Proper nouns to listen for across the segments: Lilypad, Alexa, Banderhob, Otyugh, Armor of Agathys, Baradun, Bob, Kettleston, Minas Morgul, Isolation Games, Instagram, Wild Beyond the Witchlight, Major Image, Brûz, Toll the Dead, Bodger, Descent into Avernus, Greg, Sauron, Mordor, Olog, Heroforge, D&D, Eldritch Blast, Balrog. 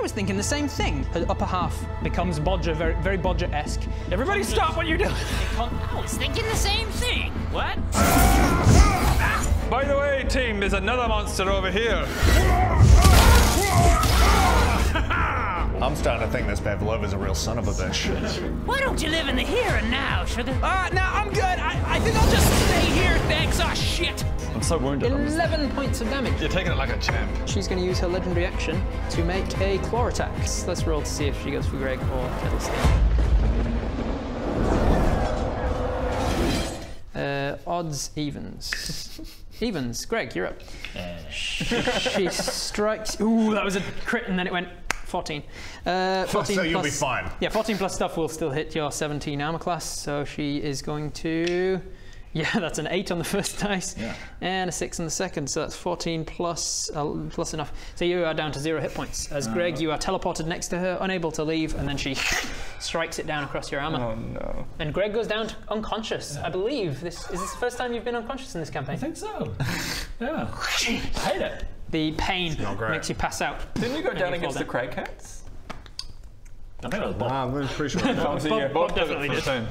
I was thinking the same thing. Her upper half becomes Bodger, very Bodger-esque. Everybody stop what you're doing. I was thinking the same thing. What? By the way, team, there's another monster over here. I'm starting to think this Bavlova's a real son of a bitch. Why don't you live in the here and now, sugar? No, I'm good. I think I'll just stay here, thanks. Oh, shit. I'm so wounded. 11 points of damage. You're taking it like a champ. She's going to use her legendary action to make a claw attack. Let's roll to see if she goes for Greg or Kettleston. Odds, evens. Evens. Greg, you're up. She strikes. Ooh, that was a crit, and then it went... 14. 14 so you'll plus, be fine. Yeah, 14 plus stuff will still hit your 17 armor class, so she is going to... Yeah, that's an 8 on the first dice, yeah. And a 6 on the second, so that's 14 plus enough. So you are down to 0 hit points. As Greg, you are teleported next to her, unable to leave, and then she strikes it down across your armor. Oh, no. And Greg goes down to unconscious, yeah. I believe. Is this the first time you've been unconscious in this campaign? I think so. Yeah. I hate it. The pain makes you pass out. Didn't you go down against the Craig Cats? I think it was Bob. I'm pretty sure. Bob definitely did. Yeah.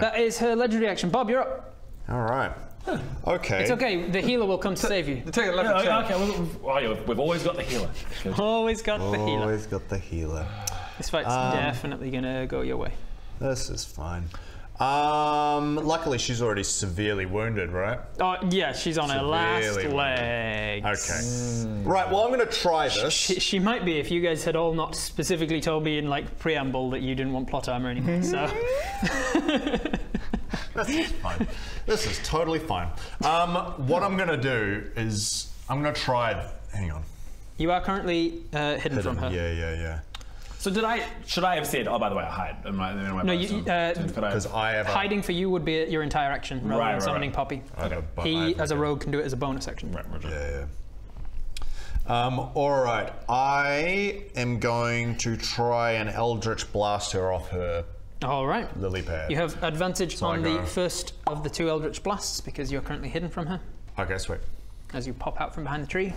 That is her legendary action. Bob, you're up. All right. Huh. Okay. It's okay. The healer will come to save you. Take a left. Yeah, okay. We've always got the healer. Always got the healer. This fight's definitely gonna go your way. This is fine. Luckily she's already severely wounded, right? Oh, yeah, she's on her last leg. Okay. Right, well, I'm going to try this. She might be if you guys had all not specifically told me in, like, preamble that you didn't want plot armor anymore, so... This is fine. This is totally fine. What I'm going to do is... I'm going to try... Hang on. You are currently hidden from her. Yeah. So should I have said, oh, by the way, I hide? No, because I have hiding for you would be your entire action rather than summoning Poppy. Okay. He, as a rogue, can do it as a bonus action. Right. All right, I am going to try and Eldritch Blast her off her Lilypad. You have advantage on the first of the two Eldritch Blasts because you're currently hidden from her. Okay, sweet. As you pop out from behind the tree.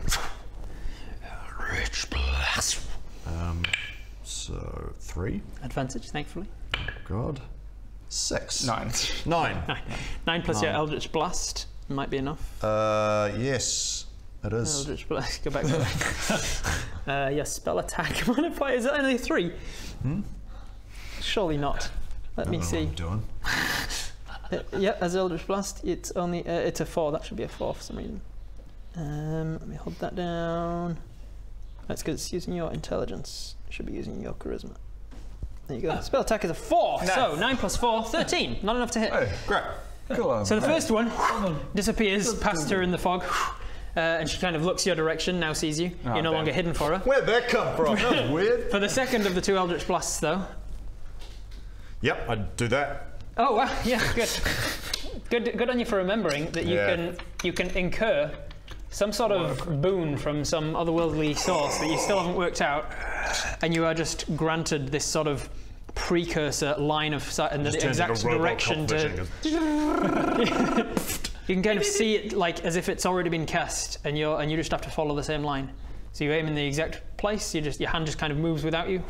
Eldritch Blast. So 3. Advantage, thankfully. God. 6. 9 plus 9. Your Eldritch Blast might be enough. Yes, it is. Eldritch Blast, go back to that. Your spell attack modifier, is it only 3? Surely not. Let me see. What I'm doing. As Eldritch Blast, it's only, it's a 4, that should be a 4 for some reason. Let me hold that down. That's because it's using your intelligence. You should be using your charisma. There you go. Spell attack is a 4, so 9 plus 4, 13. Not enough to hit. Oh, great. Cool. So the first one disappears past her in the fog, and she kind of looks your direction, now sees you. You're no longer hidden for her. Where'd that come from? That was weird. For the second of the two Eldritch Blasts, though. Yep, I'd do that. Oh, wow. Yeah, good. Good on you for remembering that you can incur some sort of boon from some otherworldly source that you still haven't worked out, and you are just granted this sort of precursor line of sight and the exact direction to... You can kind of see it like as if it's already been cast, and you just have to follow the same line. So you aim in the exact place, your hand just kind of moves without you,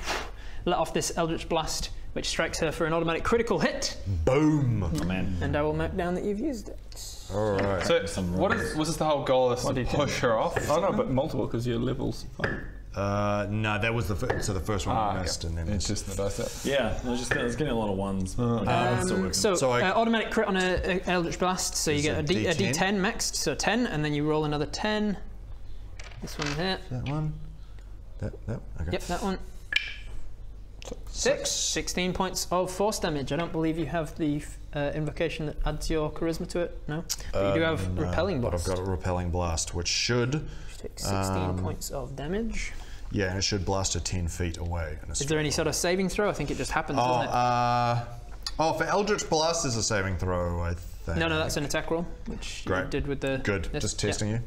let off this Eldritch Blast, which strikes her for an automatic critical hit. Boom! Oh, man. And I will mark down that you've used it. All right. So, was this the whole goal is to push her off? I don't know, but multiple because your levels. No, that was the first one I missed, and then it's just the dice out. Yeah, I was getting a lot of ones. Automatic crit on an Eldritch Blast, so you get a D10 maxed, so 10, and then you roll another 10. This one here. That one. That. Okay. Yep, that one. 6. 16 points of force damage. I don't believe you have the invocation that adds your charisma to it. No, but you do have repelling blast. But I've got a repelling blast, which should take 16 points of damage. Yeah, and it should blast her 10 feet away. Is there any sort of saving throw? I think it just happens, doesn't it? For Eldritch Blast is a saving throw, I think. No, that's an attack roll, which you did with the... Good, just testing you.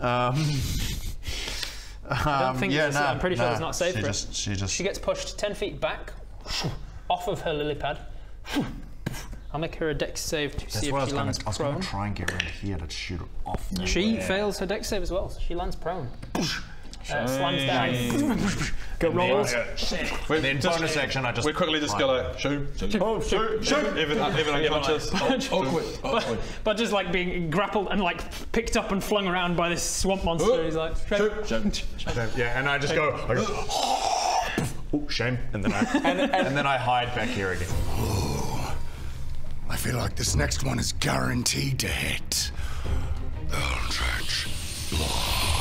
I don't think I'm pretty sure it's not safe for it. She gets pushed 10 feet back off of her Lilypad. I'll make her a dex save to see if she lands prone. I was going to try and get rid of here to shoot her off. She fails her dex save as well, so she lands prone. slams down. Go rolls. Bonus action, I just... We quickly just go like, shoot. Oh, shoot. Even unconscious. Oh, but just like being grappled and like picked up and flung around by this swamp monster. Oh, he's like, shoot. Yeah, and I just go, oh, shame. And then I hide back here again. I feel like this next one is guaranteed to hit. Eldritch Blast.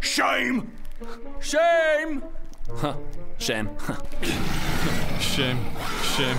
Shame! Shame! Huh. Shame. Shame. Shame.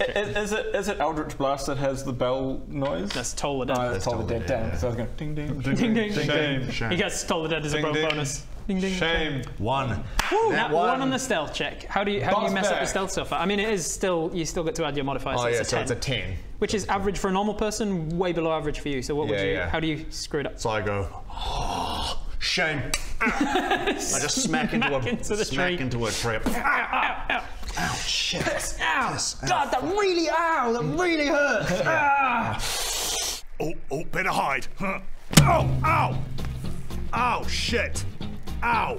Is it Eldritch Blast that has the bell noise? That's Toll the Dead. No, that's Toll the Dead. Damn. So I was going ding ding. Ding ding. Shame. He gets Toll the Dead as a bonus. Ding, ding, shame. Ding. One. Woo, that one on the stealth check. How do you mess up the stealth so far? I mean, it is still, you still get to add your modifiers. Oh, so yeah, it's a 10. So it's a 10. Which is average for a normal person, way below average for you. So what would you, how do you screw it up? So I go, oh, shame. I just smack into a trip. Ow, ow, ow. Ow, shit. Piss, ow. Piss, ow. God, that really hurts. Yeah. Ah. Oh, better hide. Huh. Oh, ow. Ow, shit. Ow!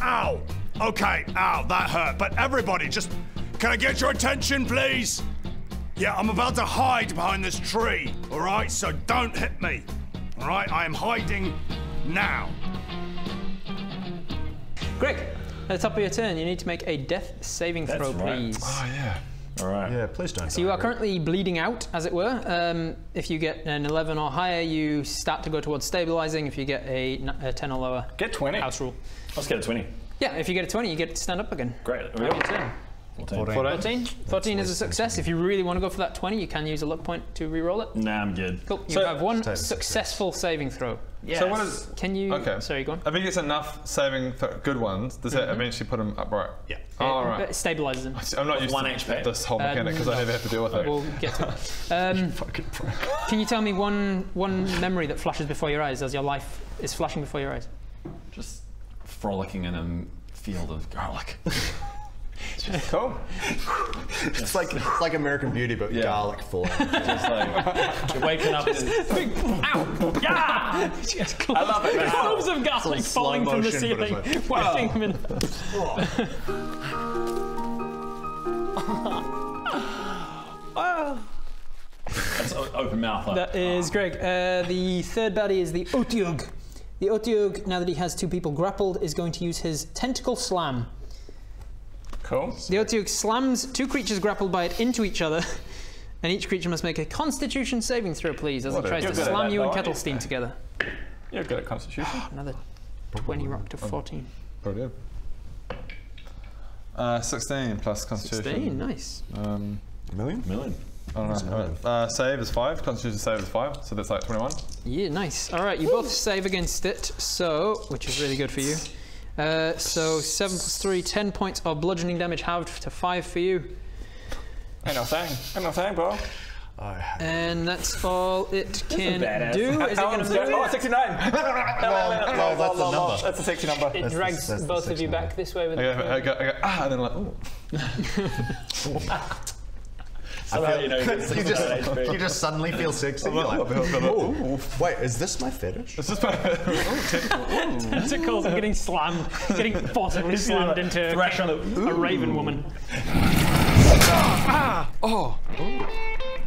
Ow! Okay, ow, that hurt. But everybody, just... Can I get your attention, please? Yeah, I'm about to hide behind this tree, all right? So don't hit me, all right? I am hiding now. Greg, at the top of your turn, you need to make a death saving throw, please. Oh, yeah. All right. Yeah, please don't. So you are currently bleeding out, as it were. If you get an 11 or higher, you start to go towards stabilizing. If you get a 10 or lower, get 20. House rule. Let's get a 20. Yeah, if you get a 20, you get to stand up again. Great. There we go. 14 is a success. If you really want to go for that 20, you can use a luck point to re-roll it. Nah, I'm good. Cool. You have one successful saving throw. Yes. So what is... Can you... Okay. Sorry, go on. I think it's enough saving for good ones. Does that eventually put them upright? Yeah. All right. It stabilises them. I'm not used to this whole mechanic because I never have to deal with it. We'll get to it. Fucking prick. Can you tell me one memory that flashes before your eyes as your life is flashing before your eyes? Just frolicking in a field of garlic. It's just cool. it's like American Beauty, but garlic full. Just like waking up. Ow! Yeah! Just cool. I love it. Globes of garlic falling from the ceiling, wafting them in. That's open mouth. Like. That is Greg. The third baddie is the Otyugh. The Otyugh, now that he has two people grappled, is going to use his tentacle slam. Cool. The Otyugh slams two creatures grappled by it into each other, and each creature must make a Constitution saving throw, please, as it tries to slam you and Kettleston together. You're good at Constitution. Another 20 rock to 14. Pretty good. 16 plus Constitution. 16, nice. Million? I don't know. Save is 5. Constitution save is 5, so that's like 21. Yeah, nice. All right, you both save against it, so which is really good for you. So 7 plus 3, 10 points of bludgeoning damage halved to 5 for you. Ain't no thing, bro. And that's all it can do. Is it going to move? Oh, 69! No, that's a number. That's a 60 number. It drags both of you back this way. I go, and then like, ooh. You just suddenly feel sexy. You're like, oh, wait, is this my fetish? Is this my fetish? Tentacles are getting slammed, getting forcibly slammed into a raven woman. Oh,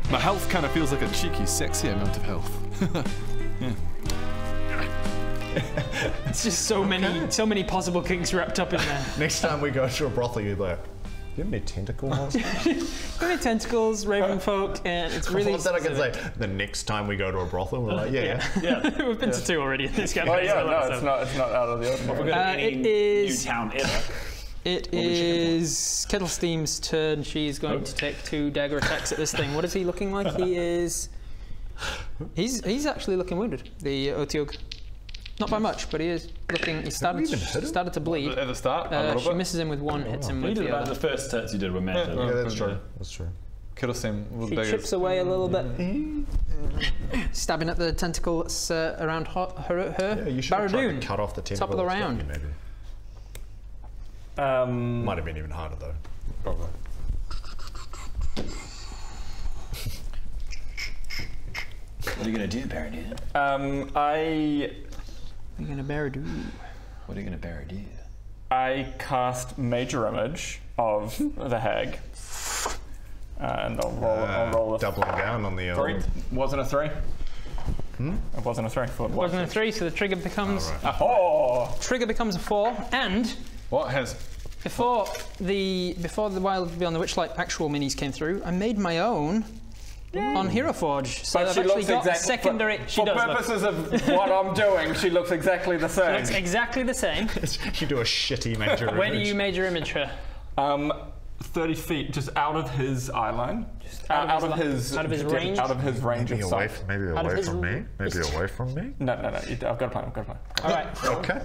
my health kind of feels like a cheeky, sexy amount of health. Yeah. It's just so many possible kinks wrapped up in there. Next time we go to a brothel, you're like, give me tentacle monsters. Give me tentacles, raven folk, and it's really. What's that I can say? The next time we go to a brothel, we're like, yeah. We've been to 2 already in this game. Oh, yeah, no, it's not out of the ordinary. It is. New town ever. It is Kettlesteam's turn. She's going to take 2 dagger attacks at this thing. What is he looking like? He's actually looking wounded. The Otyugh. Not by much, but he is looking. He started to bleed. At the start, she misses him with one, hits him with the other. The first hits you did were mad. Yeah, that's true. That's true. She chips away a little bit, stabbing at the tentacle around her. Yeah, you should have tried to cut off the tentacle. Top of the round. Might have been even harder though. Probably. What are you going to do, Baradun? What are you going to Baradun? What are you going to Baradun? I cast Major Image of the Hag. And I'll roll a doubling down on the three. Wasn't a three. Hmm? It wasn't a three. It wasn't a three, so the trigger becomes a four. Trigger becomes a four, and what has before the Wild Beyond the Witchlight actual minis came through, I made my own. Yay. On Heroforge, so I've actually got secondary. For purposes of what I'm doing, she looks exactly the same. She looks exactly the same. You do a shitty Major Image. Where do you Major Image her? 30 feet, just out of his eye line, out of his range of sight. Maybe away from me. Maybe away from me. No. I've got a plan. All right. Okay.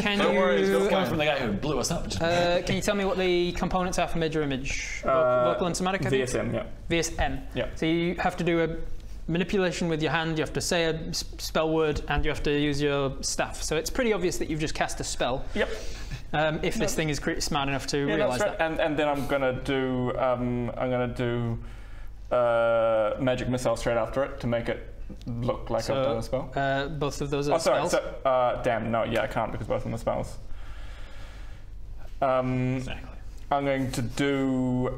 Can Don't you? Worry, it's coming from the guy who blew us up. Can you tell me what the components are for Major Image? Vocal and somatic. VSM. Yeah. VSM. Yeah. So you have to do a manipulation with your hand. You have to say a spell word, and you have to use your staff. So it's pretty obvious that you've just cast a spell. Yep. If this thing is smart enough to realise that. And then I'm gonna do magic missile straight after it to make it look like I've done a spell. Both of those are spells. Oh, sorry. So, I can't because both of them are spells. Exactly. I'm going to do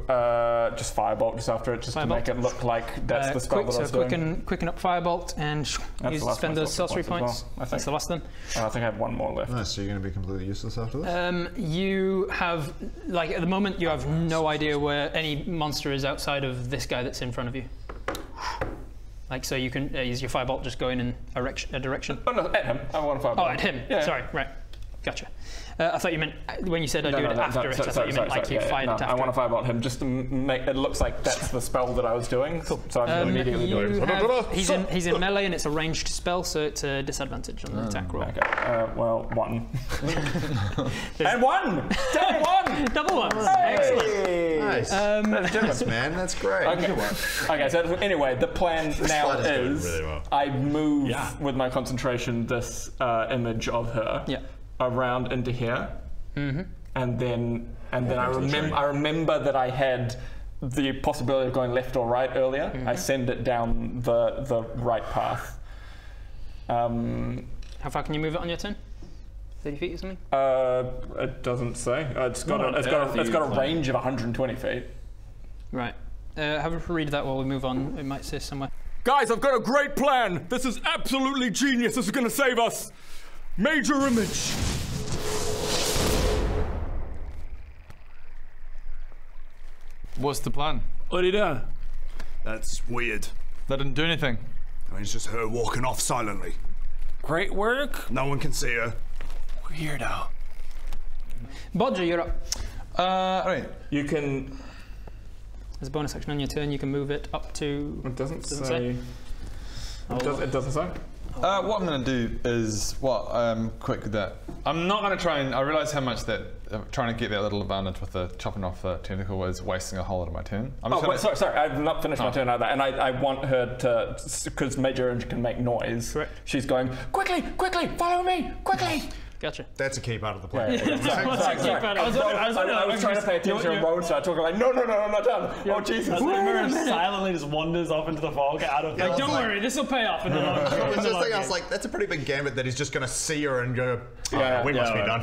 just firebolt just after it, just to make it look like that's the spell that I was doing. Quicken up firebolt and spend those sorcery points. Well, that's the last one. I think I have one more left. Nice. So you're going to be completely useless after this? You have, like, at the moment you have no idea where any monster is outside of this guy that's in front of you. Like, so you can use your firebolt just going in a direction. Oh no, at him. I want a firebolt. Oh, at him. Yeah. Sorry, right. Gotcha. I thought you meant when you said I want to firebolt him just to make it looks like that's the spell that I was doing. Cool. So I'm immediately doing it. He's in melee and it's a ranged spell, so it's a disadvantage on the attack roll. Okay. One. And one! Double one! Double one! Hey. Excellent. Nice. That's generous, man. That's great. Okay. Okay, so anyway, the plan now is really well. I move with my concentration this image of her. Yeah. Around into here, and then I remember that I had the possibility of going left or right earlier. I send it down the right path. How far can you move it on your turn? 30 feet or something? It doesn't say. It's got a range of 120 feet. Right. Have a read that while we move on. It might say somewhere. Guys, I've got a great plan. This is absolutely genius. This is going to save us. Major Image! What's the plan? What are you doing? That's weird. That didn't do anything. I mean, it's just her walking off silently. Great work. No one can see her. Weirdo. Bodger, you're up. Alright. You can... There's a bonus action on your turn, you can move it up to... It doesn't say. It doesn't say? What I'm going to do is I'm not going to try and. I realise how much that trying to get that little advantage with the chopping off the tentacle was wasting a whole lot of my turn. Sorry, I've not finished my turn either, and I want her to, because Major Image can make noise. Correct. She's going quickly, follow me, quickly. Gotcha. That's a key part of the plan. I was trying to pay attention to Rowan, so I talk like, no, I'm not done. Yeah. Oh, Jesus. The mirror silently just wanders off into the fog out of like, don't worry, this will pay off. And I was like, that's a pretty big gambit that he's just going to see her and go, we must be done.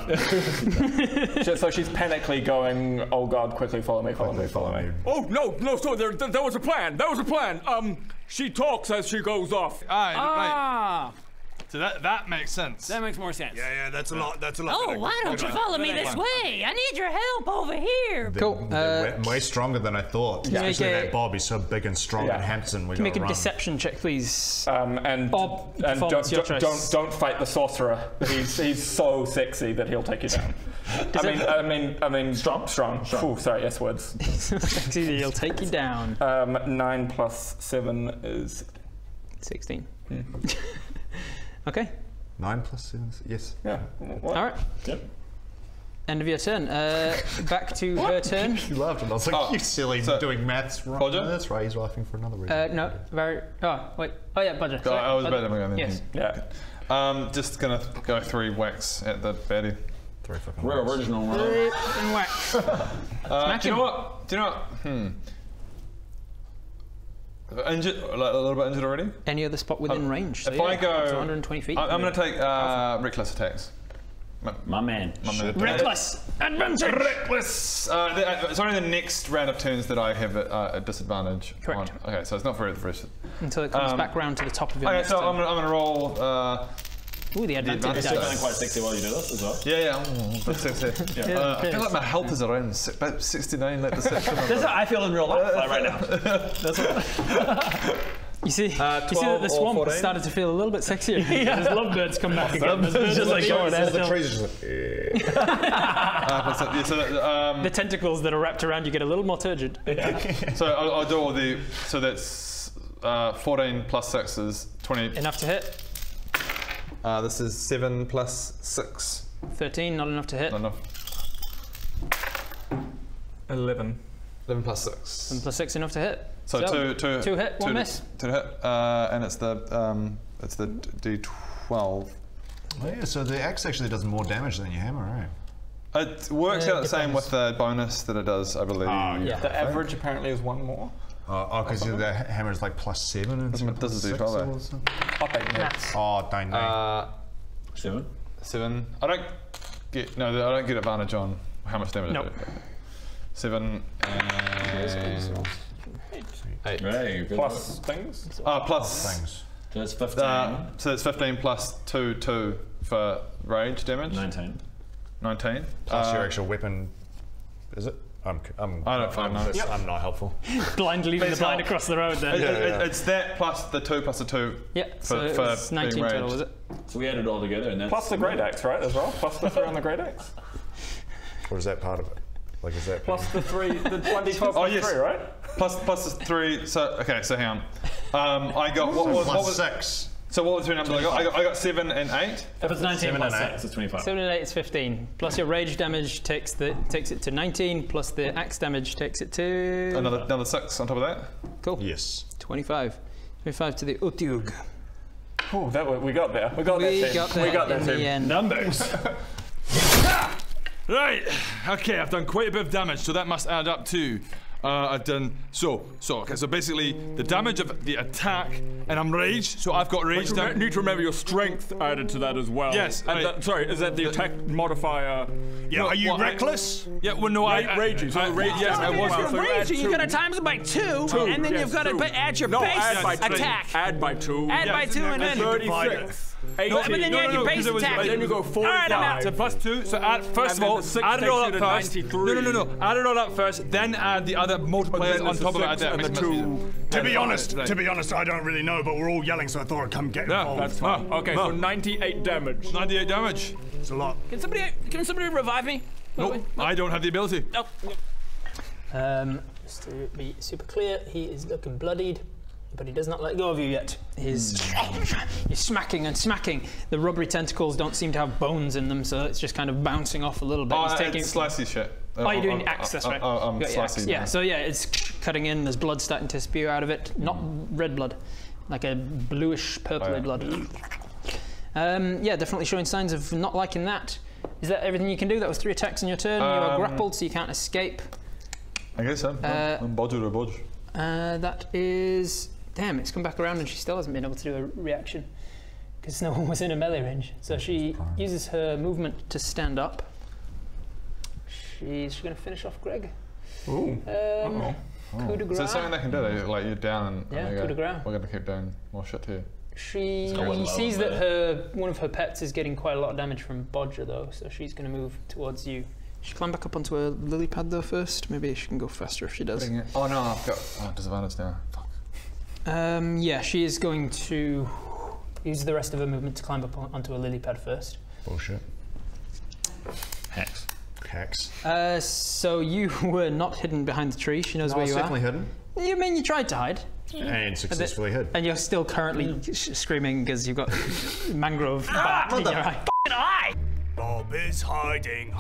So she's panically going, oh God, quickly follow me. Oh, no, sorry, that was a plan. She talks as she goes off. Ah, right. So that makes sense. That makes more sense. Yeah, that's a lot. Oh, why don't you follow me this way? I need your help over here. Cool. Way stronger than I thought. Yeah. Especially that Bob, he's so big and strong and handsome. Make a deception check, please. And Bob, and don't fight the sorcerer. He's so sexy that he'll take you down. I mean, strong. Oh, sorry, yes words. Sexy, he'll take you down. 9 plus 7 is 16. Yeah. Okay. 9 plus 7. Yes. Yeah. What? All right. Yep. End of your turn. Back to her turn. She laughed and I was like, "You silly, doing maths wrong." No, that's right. He's laughing for another reason. Bodger. I was about to go in. Yes. Yeah. Just gonna go 3 whacks at the baddie. 3 fucking. We're original, right? And whack. Do you know what? Like a little bit injured already? Any other spot within range. So if I go... 120 feet. I'm going to take reckless attacks. My man. Reckless! Advantage! Reckless! It's only the next round of turns that I have a disadvantage. Correct. On. Okay, so it's not for the rest. Until it comes back round to the top of your next turn. Okay, so I'm going to roll... Ooh, the advantage. You're feeling quite sexy while you do this as well. Yeah, yeah. Oh, sexy. Yeah. I feel like my health is around about 69. Like this is how I feel in real life right now. That's what you see that the swamp has started to feel a little bit sexier. Yeah. There's love birds come back again. It's just like going out of the trees. The tentacles that are wrapped around you get a little more turgid. Yeah. So I'll do all the. So that's 14 plus 6 is 20. Enough to hit. This is 7 plus 6. 13, not enough to hit. Not enough. 11. 11 plus 6. 11 plus 6, enough to hit. So, two hit, one miss. Two hit, and it's the D12. Oh yeah, so the axe actually does more damage than your hammer, right? It works out the same with the bonus that it does, I believe. Yeah. The average apparently is 1 more. Oh, because the hammer is like plus 7 and something. It doesn't do 12 though. Oh, dang. 7? 7. I don't get... No, I don't get advantage on how much damage I do. 7 and... 8. Hey, plus things? Plus things. So that's 15. So that's 15 plus 2 for rage damage. 19. Plus your actual weapon, is it? I'm not helpful. Blind leaving the blind across the road then. It's that plus the 2 plus the 2. Yeah, so for it's 19 total, is it? So we add it all together and that's... Plus the great axe, right, as well? Plus the 3 on the great axe? Or is that part of it? Like, is that... Plus the 3, the 1d12 oh, yes. 3, right? Plus the 3, so... Okay, so hang on. I got... What was 6. So what were the 2 numbers I got? I got 7 and 8. If it's 19 7 plus and 8, 6, it's 25. 7 and 8 is 15. Plus your rage damage takes it to 19, plus the axe damage takes it to... Another 6 on top of that? Cool. Yes. 25. 25 to the Otyugh. Oh, that we got there. We got there in the end. Numbers. Right. Okay, I've done quite a bit of damage, so that must add up to... I've done so basically the damage of the attack, and I'm rage, so I've got rage. You need to remember your strength added to that as well. Yes. And sorry, is that the attack modifier? Yeah. No, are you reckless? Yeah. Well, no, I raging. So rage. Yes, I was. If you're raging, you've got to times it by 2, and then you've got to add your base attack. Add by 2. Add by 2, and then 36. No, but then you add your base attack. Then you go 45. So plus 2. So add first of all, add it all up first. No. Add it all up first, then add the other multipliers on top of it. To be honest, I don't really know, but we're all yelling, so I thought I'd come get involved. That's fine. Okay, so 98 damage. 98 damage. It's a lot. Can somebody revive me? Nope. I don't have the ability. Nope. Just to be super clear, he is looking bloodied, but he does not let go of you yet. He's smacking and smacking. The rubbery tentacles don't seem to have bones in them, so it's just kind of bouncing off a little bit. He's taking slicey shit. Oh, you're doing axe, that's right. I'm slicey. Yeah, so yeah, it's cutting in. There's blood starting to spew out of it. Not red blood, like a bluish purpley blood. Yeah, definitely showing signs of not liking that. Is that everything you can do? That was 3 attacks in your turn. You are grappled, so you can't escape. I guess so. I'm Bodger or Bodge. That is... Damn, it's come back around and she still hasn't been able to do a reaction because no one was in a melee range. So she uses her movement to stand up. She's going to finish off Greg. Ooh. Coup de grace. So something they can do, like you're down and... Yeah, coup de grace. We're going to keep doing more shit here. She sees that one of her pets is getting quite a lot of damage from Bodger though, so she's going to move towards you. She climb back up onto her lily pad though first. Maybe she can go faster if she does. Oh no, I've got disadvantage now. Fuck. Yeah, she is going to use the rest of her movement to climb up onto her lily pad first. Bullshit. Hex. So you were not hidden behind the tree. She knows where you are. I was definitely hidden. You mean you tried to hide? And successfully hid. And you're still currently screaming because you've got mangrove bat in your eye. Bob is hiding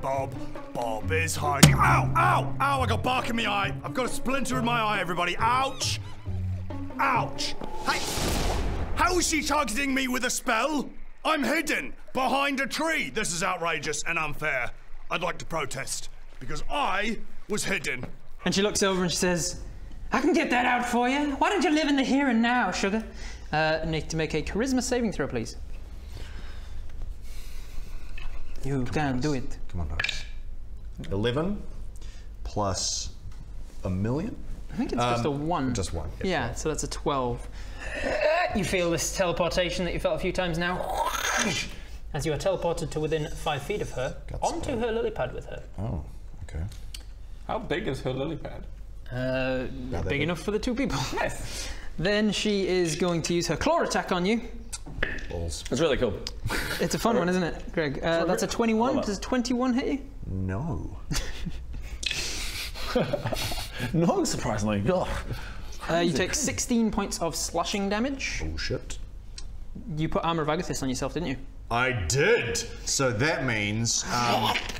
Bob. Bob is hiding. Ow! I got bark in my eye. I've got a splinter in my eye, everybody. Ouch! Hey! How is she targeting me with a spell? I'm hidden behind a tree. This is outrageous and unfair. I'd like to protest because I was hidden. And she looks over and she says, I can get that out for you. Why don't you live in the here and now, sugar? Need to make a charisma saving throw, please. You can do it. Come on, Alex. 11 plus a million? I think it's just a 1. Just 1. Yeah, so that's a 12. You feel this teleportation that you felt a few times now, as you are teleported to within 5 feet of her, onto her Lilypad with her. Oh, okay. How big is her Lilypad? Big enough for the two people. Yes. Then she is going to use her claw attack on you. Balls. That's really cool. It's a fun one, isn't it, Greg? That's a 21. Does 21 hit you? No. No, surprisingly. You take 16 points of slashing damage. Oh, shit. You put Armor of Agathys on yourself, didn't you? I did! So that means...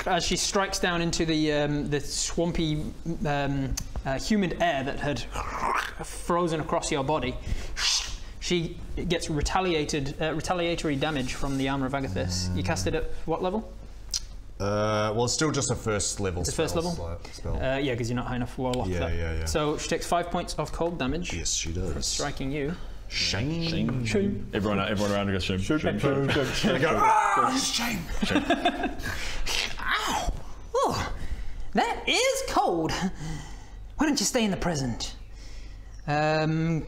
as she strikes down into the swampy, humid air that had frozen across your body, she gets retaliatory damage from the Armor of Agathys. You cast it at what level? Well, it's still just a first level spell. It's a first level? Spell. Yeah, because you're not high enough warlock for that. Yeah. So she takes 5 points of cold damage. Yes, she does. From striking you. Shame. Everyone around her goes, shame. Go, ah, shame. Ow. Oh, that is cold. Why don't you stay in the present?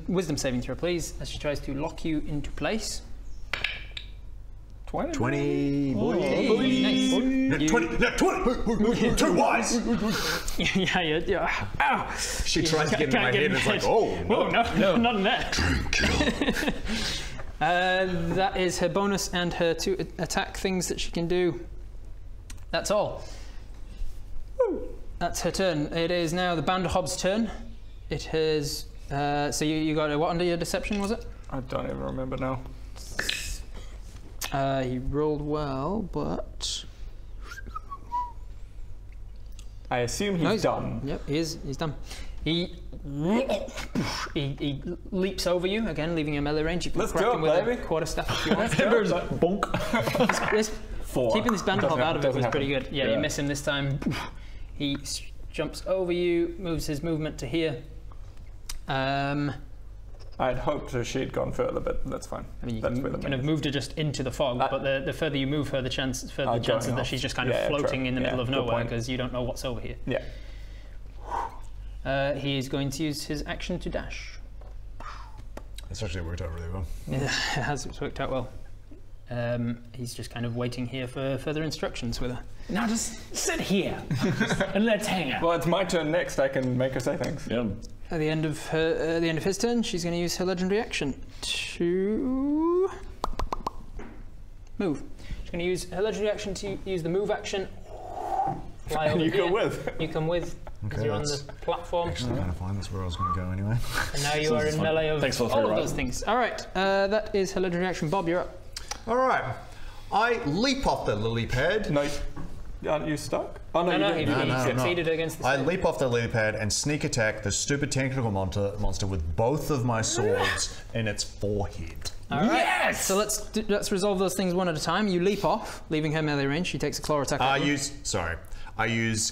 Wisdom saving throw, please, as she tries to lock you into place. 20. Nice. 20. No, 20. Too wise. Yeah. Ow. She tries to get in my head and it's like, oh, no. Not in that. Drink. That is her bonus and her 2 attack things that she can do. That's all. That's her turn. It is now the Banderhob's turn. It has. So you got a what under your deception, was it? I don't even remember now. He rolled well, but... I assume he's dumb. Yep, he's dumb. He leaps over you, again, leaving him melee range. You can crack him with a quarterstaff if you want. He's like, bonk. Keeping this Banderhob out of it was pretty good. Yeah, you miss him this time. He jumps over you, moves his movement to here. I'd hoped she'd gone further, but that's fine. I mean, you kind of moved her just into the fog, but the further you move her, the chances that she's just kind of floating in the middle of nowhere because you don't know what's over here. Yeah. He is going to use his action to dash. It's actually worked out really well. Yeah, it has worked out well. He's just kind of waiting here for further instructions with her. Now just sit here and let's hang out. Well, it's my turn next. I can make her say things. Yeah. At the end of his turn, she's going to use her legendary action to move. She's going to use her legendary action to use the move action. Fly over. You come with. Because you're on the platform. Actually, I'm going to find this where I was going to go anyway. And now you are in melee over all of those things. All right, that is her legendary action. Bob, you're up. All right, I leap off the Lilypad. No. Aren't you stuck? Oh, no, he succeeded against the leap off the Lilypad and sneak attack the stupid tentacle monster with both of my swords in its forehead. All right. Yes! So let's resolve those things one at a time. You leap off, leaving her melee range. She takes a claw attack. I use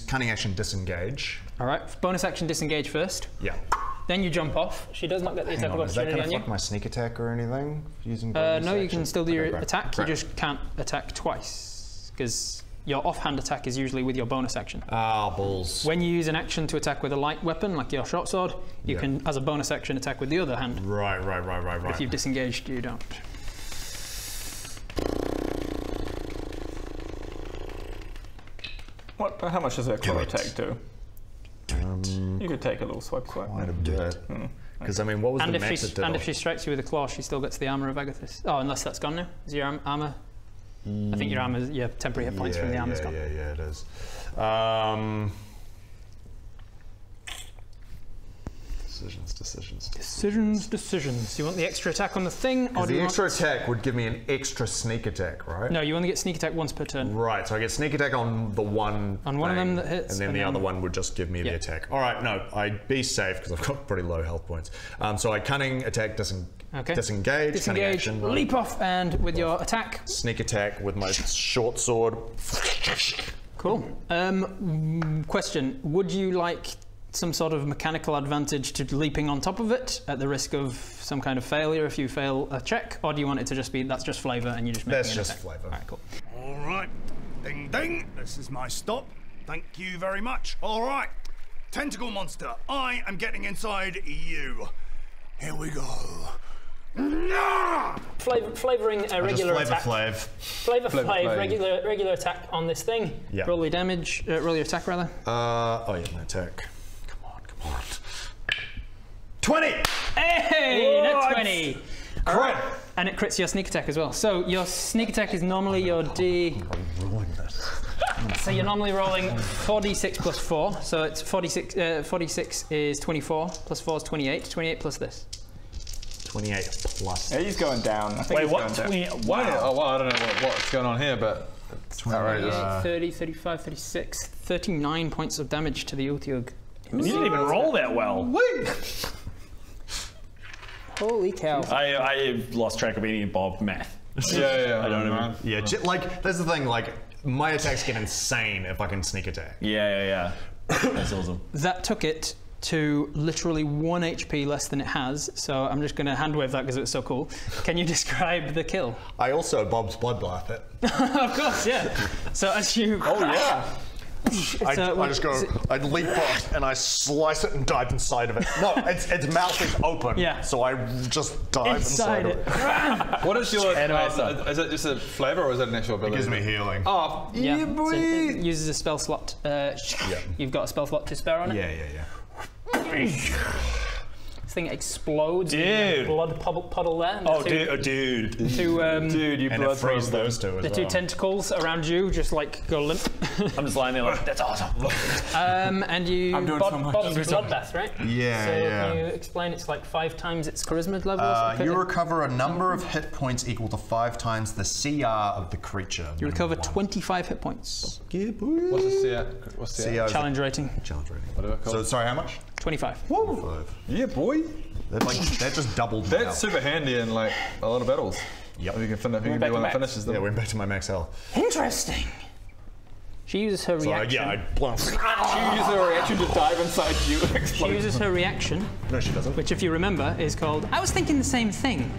cunning action disengage. All right, bonus action disengage first. Yeah. Then you jump off. She does not get the attack of opportunity on you. Does that kind of fuck my sneak attack or anything? Using bonus action? You can still do your attack. Great. You just can't attack twice because your offhand attack is usually with your bonus action. Ah, balls. When you use an action to attack with a light weapon, like your short sword, you can, as a bonus action, attack with the other hand. Right. If you've disengaged, you don't. What? How much does that claw attack do? You could take a little swipe. Quite a bit. Because, I mean, what was the max it did? And if she strikes you with a claw, she still gets the Armor of Agathys. Oh, unless that's gone now. Is your armor... I think your temporary hit points from the armor's gone. Yeah, it is. Decisions. Do you want the extra attack on the thing? Or the extra attack would give me an extra sneak attack, right? No, you only get sneak attack once per turn. Right, so I get sneak attack on the one of them that hits. And then the other one would just give me the attack. All right, no, I'd be safe because I've got pretty low health points. So I cunning attack disengage. Okay. Disengage, leap off, and with your attack. Sneak attack with my short sword. Cool. Question, would you like some sort of mechanical advantage to leaping on top of it at the risk of some kind of failure if you fail a check, or do you want it to just be that's just flavour and you just make it? That's just flavour. Alright, cool. Alright, ding ding, this is my stop. Thank you very much. Alright, tentacle monster, I am getting inside you. Here we go. Flavouring a regular attack. Flavour, regular attack on this thing. Yep. Roll your damage. Roll your attack rather. Oh yeah, my attack. Come on, come on. 20. Hey, that's 20. All right. And it crits your sneak attack as well. So your sneak attack is normally your D. I'm rolling this. So you're normally rolling 4d6 plus 4. So it's 46. 46 is 24. Plus 4 is 28. 28 plus this. 28 plus. Yeah, he's going down. I think Wait, what? Wow. Oh, well, I don't know what's going on here, but... 30, 35, 36, 39 points of damage to the Otyugh. You didn't even roll that well. Holy cow. I lost track of any involved math. Yeah. I don't know. Yeah, like, that's the thing, like, my attacks get insane if I can sneak attack. Yeah. That's awesome. That took it to literally 1 HP less than it has, so I'm just going to handwave that because it was so cool. Can you describe the kill? I also Bob's bloodbath it. Of course, yeah. So as you... Oh, yeah. I just go, I leap off and I slice it and dive inside of it. No, its mouth is open, yeah. So I just dive inside of it. What is your... is it just a flavour or is it an actual ability? It gives me healing. Oh, yeah. So it uses a spell slot. Yeah. You've got a spell slot to spare on it? Yeah. This thing explodes. Dude. Blood puddle there. Oh, dude. Dude, you blood freeze those two. The two tentacles around you just like go limp. I'm just lying there like, that's awesome. And you. I'm doing Bob's bloodbath, right? Yeah. So can you explain it's like 5 times its charisma level? You recover a number of hit points equal to 5 times the CR of the creature. You recover 25 hit points. Yeah, boy. What's the CR? What's the CR? Challenge rating. Challenge rating. Whatever. So, sorry, how much? 25. Whoa. 25. Yeah, boy. That just doubled. That's super handy in like a lot of battles. Yep. You can do one that finishes them. Yeah, we're back to my max health. Interesting. She uses her reaction. Yeah, she uses her reaction to dive inside you. She uses her reaction. No, she doesn't. Which, if you remember, is called. I was thinking the same thing.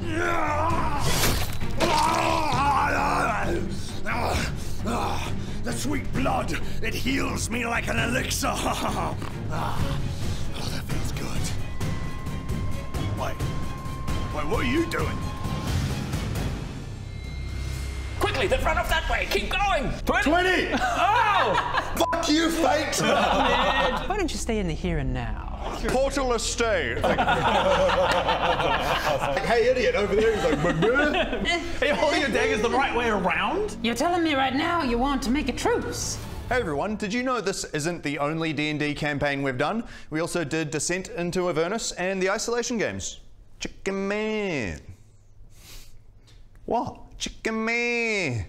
The sweet blood. It heals me like an elixir. Oh, that feels good. Wait, what are you doing? Quickly, they've run off that way. Keep going. 20. Oh! Fuck you, fate. Why don't you stay in the here and now? Portal or stay. Like, hey, idiot, over there. He's like, hey, holding your daggers the right way around. You're telling me right now you want to make a truce. Hey everyone, did you know this isn't the only D&D campaign we've done? We also did Descent into Avernus and the Isolation Games. Chicken man. What? Chicken man.